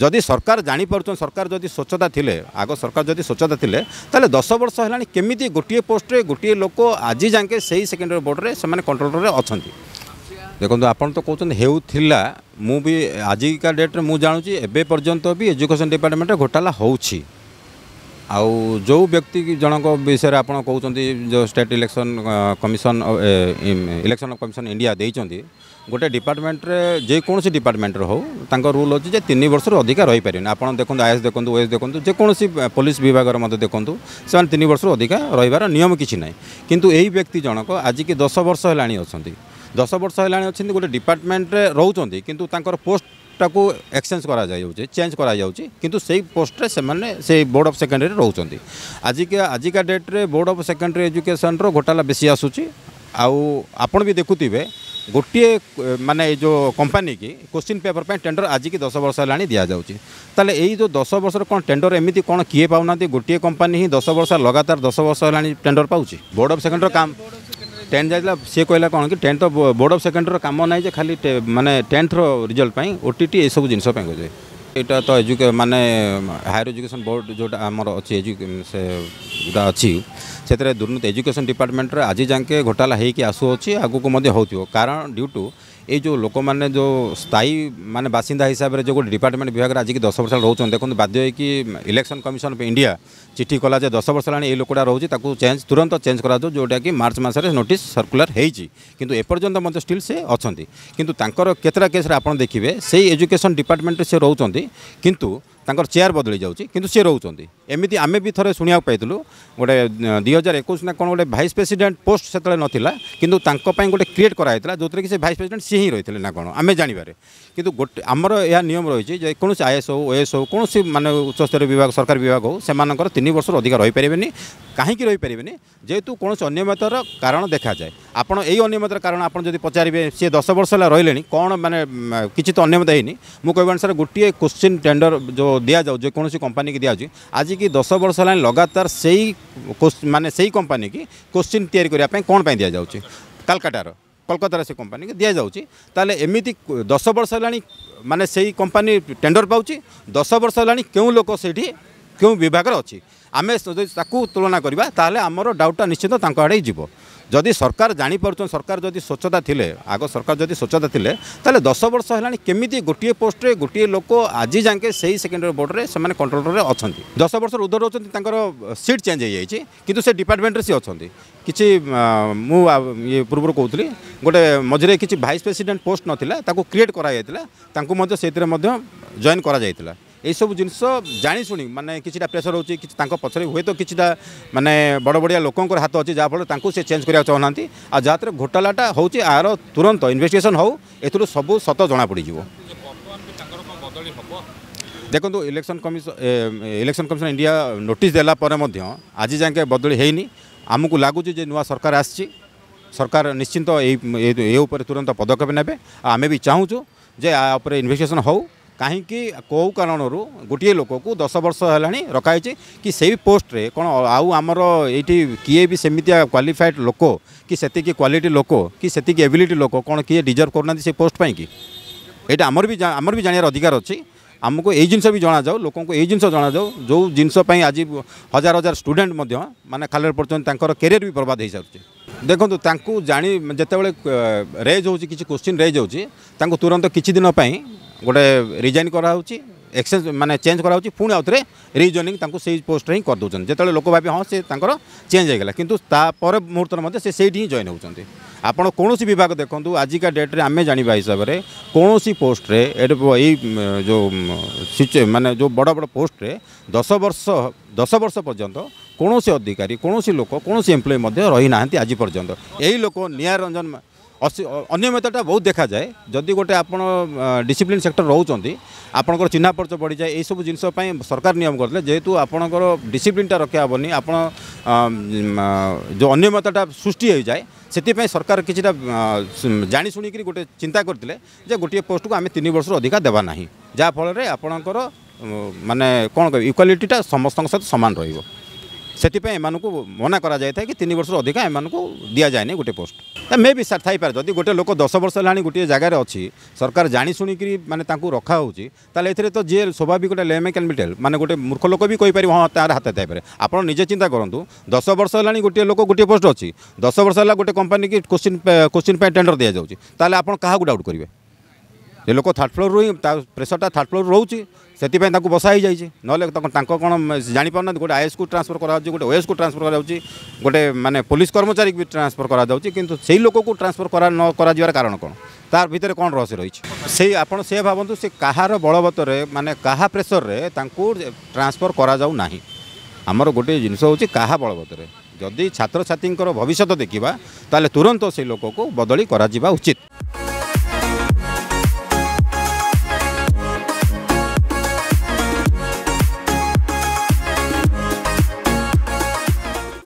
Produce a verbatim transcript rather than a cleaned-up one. जदि सरकार जापर सरकार जदि स्वच्छता थी आग सरकार जदि स्वच्छता थी तेल दस वर्ष है केमी गोटे पोस्टे गोटे लोक आज जाके से ही सेकेंडरी बोर्ड से कंट्रोल अच्छा देखो आपन तो कहते हैं मु भी आज का डेट्रे मुझे जानूँ एवं पर्यंत भी एजुकेशन डिपार्टमेंट घोटाला हो जो व्यक्ति जनक विषय आप कहते state election commission election commission India देते गोटे डिपार्टमेंट जेकोसी डिपार्टमेंट हो रूल अच्छे तीन वर्ष रू अधिक रही पारे आप देखो आईएएस देखो ओएस देखो जेकोसी पुलिस विभाग मत देखो से तीन वर्ष रू अधिक रहीबार नियम किसी ना किंतु यही व्यक्ति जनक आज की दस वर्ष है अच्छा दस वर्ष है गोटे डिपार्टमेंट रोचे किंतु पोस्टा को एक्सचेंज करा कर चेंज करा किंतु से पोस्टे से बोर्ड ऑफ सेकेंडरी रोचे आजिका आजिका डेट्रे बोर्ड ऑफ सेकेंडरी एजुकेशन रो घोटाला बेसी आसूची आपण भी देखुवे गोटे माने जो कंपनी की क्वेश्चन पेपर पर टेंडर आज की दस वर्ष है दि जाऊे यही जो दस वर्ष कौन टेंडर एमती कौन किए पाना गोटे कंपनी ही दस वर्ष लगातार दस वर्ष है टेंडर पाँच बोर्ड ऑफ सेकेंडरी काम टेन्थ जाता सी कहला कौन कि टेन्थ तो बोर्ड ऑफ सेकेंडरी काम ना जे खाली माने टेन्थ रिजल्ट ओटीटी ये सब जिनस यहाँ तो एजुके माने हायर एजुकेशन बोर्ड जोटा आमर अच्छे से जोटा अच्छी से दुर्नीति एजुकेशन डिपार्टमेंट आज जाके घोटाला होगी आसूची आगू को मध्य होती कारण ड्यू टू ये जो लोक मैंने जो स्थायी माने बासिंदा हिसाब से जो गोटे डिपार्टमेंट विभाग आज की दस वर्ष रोचे देखो बाध्य कि इलेक्शन कमिशन ऑफ इंडिया चिठी कला जे दस वर्ष है लोकटा रोचे चेंज तुरंत चेंज करा जोटा कि मार्च मसरे नोटिस सर्कुलर होती किंतु एपर्यंत मत स्टिल से अच्छा किंतु तांकर केतरा केस आप देखिए से एजुकेशन डिपार्टमेंट से रोचती किंतु तांकर चेयर बदली जाऊँगी किंतु सी रोचती एमती आम भी थे शुणा पाइलु गोटे दुई हजार एकुश ना कौन गोटे भाइस प्रेसिडेंट पोस्ट से नाला किंतु गोटे क्रिएट कराइला जो थी कि भाइस प्रेसिडेंट सी ही रही ना कौन आम जानवर किंतु गोटे आमर यह नियम रही है कौन आईएएस हो ओएस हो कौन माने उच्चस्तर विभाग सरकार विभाग हो सेमानकर तीन वर्ष अधिक रही पारे कहीं रही पारे जेहेतु कौन अनियमितर कारण देखा जाए आपड़ यही अनियमितर कारण आप पचारे सी दस वर्ष है रही कौन मैंने किसी तो अनियमित होनी मुझे सर गोटे क्वेश्चन टेंडर जो दि जाऊ जेकोसी जो कंपनी की दि आज की दस वर्ष है लगातार से ही माने से ही कंपनी की क्वेश्चन तैयारी कौन पर दि जाऊँगी कलकातार कलकत्तार से कंपनी की दि जाऊँगी ताले एमती दस वर्ष है माने से ही कंपनी टेंडर पाँच दस वर्ष है क्यों लोक से क्यों विभाग अच्छी आम तुलना करवा ताले आमर डाउटा निश्चित आड़े जीव जदि सरकार जापर सरकार जदि स्वच्छता थी आग सरकार जदि स्वच्छता थी तेल दस वर्ष है केमी गोटे पोस्टे गोटे लोक आज जाके से ही सेकेंडरी बोर्ड से कंट्रोल अच्छा दस वर्ष उधर रोचर सीट चेंज हो कितु से डिपार्टमेंट सी अच्छा किसी मुझे पूर्व कहती गोटे मझे किसी भाइस प्रेसिडेंट पोस्ट नाला क्रिएट कराई से जॉइन कर ये सब जिनस जाशुणी मानने कि प्रेसर होती पचर हुए तो किसी मानने बड़ बड़िया लोकंर हाथ अच्छी जहाँफल से चेंज करा चाहूना आ जहाँ घोटालाटा हो आर तुरंत इन्वेस्टिगेशन हो एथु सब सत जना पड़ देखो election commission election commission India notice देलापर आज जाके बदली होनी आमको लगुच नू सरकार आसी सरकार निश्चिंत ये तुरंत पदक्षेप ने आम भी चाहूँ जे या इन्वेस्टिगेशन हो कहीं कौ कारण गोटे लोक को दस वर्ष है रखाई कि से पोस्ट रे कौन आउ आमर ये किए भी सेमितिया क्वालिफाइड लोक कि से क्वालिटी लोक कि से एबिलिटी लोक कौन किए डिजर्व करना से पोस्ट कि ये आमर भी आमर भी जाना अधिकार अच्छी आमको यही जिनस भी जना जाऊ लोक यही जिनस जना जाऊ जो जिनसपाई आज हजार हजार स्टूडेंट माने खाली पड़ते कैरियर भी बर्बाद हो सारे देखो तांकू जानी जिते बड़े रेज हो किसी क्वेश्चन रेज हो तुरंत किसी दिन गोटे रिजाइन कराऊँगी एक्सचेंज माने चेंज कराऊँगी पुणी आउथरे रिजोनिंग तांको से पोस्ट ही कर दूसरी जिते लोक भाव हाँ से चेंज होगा किंतु तापर मुहूर्त में से सेठी ही जॉइन होती आपड़ कौन विभाग देखूँ आजिका डेट्रे आम जाना हिसाब से कौन पोस्ट जो माने जो बड़ बड़ पोस्ट दस वर्ष दस वर्ष पर्यंत कौन अधिकारी कौन लोक कौन एम्प्लॉय रही ना आज पर्यंत यही लोक निहार रंजन अनियमितता बहुत देखा जाए जदि गोटे आप डिसिप्लिन सेक्टर रोचती आपंकर चिन्ह पर्च बढ़ी जाए सब जिनसपाई सरकार नियम करते जेहेतु आपंकर डिसिप्लिनटा रखा हेनी आप जो अनियमितता सृष्टि हो जाए से सरकार किसी जाशुणी गोटे चिंता करते गोटे पोस्ट को आम तीन वर्ष अधिका देवा ना जहाँफल आपणकर मानने कौन कह इक्वालिटीटा समस्त सहित सामान रही से मना कर तीन वर्ष अधिका एम को दि जाए गोटे पोस्ट। मे भी सार थाई पारे जदि गोटे लोक दस वर्ष है गोटे जगार अच्छी सरकार जाशुणिकी मानते रखा होल ए तो जी स्वाभाविक गोटे लेम कैंडिडेट माने गोटे मूर्ख लोक भी कहीपर हाँ तार हाथ थाईपे आपड़ निजे चिंता करूँ दस वर्ष है गोटे लोक गोटे पोस्ट अच्छी दस वर्ष है गोटे कंपनी की क्वेश्चन क्वेश्चन टेंडर दि जाऊँगी आपड़ क्या डाउट करेंगे ये लोक थर्ड फ्लोर रू प्रेसरटा थर्ड फ्लोर रोचे से बसा ही जाइए ना कौन जापर ना गोटे आईएएस को ट्रांसफर करा गोटे ओएएस को ट्रांसफर करा गोटे माने पुलिस कर्मचारी भी ट्रांसफर करा किंतु से लोक को ट्रांसफर करा न करा जिवार कारण कौन तार भितर कौन रहस्य रही से आपड़ से भावतु से कहार बलवत माने कहा प्रेसर रे तांकू ट्रांसफर करा जाउ नाही आमर गोटे जिनिस होची कहा बलवत रे जदि छात्र छात्रींकर भविष्य देखा ताले तुरंत से लोक को बदली करा जिबा उचित।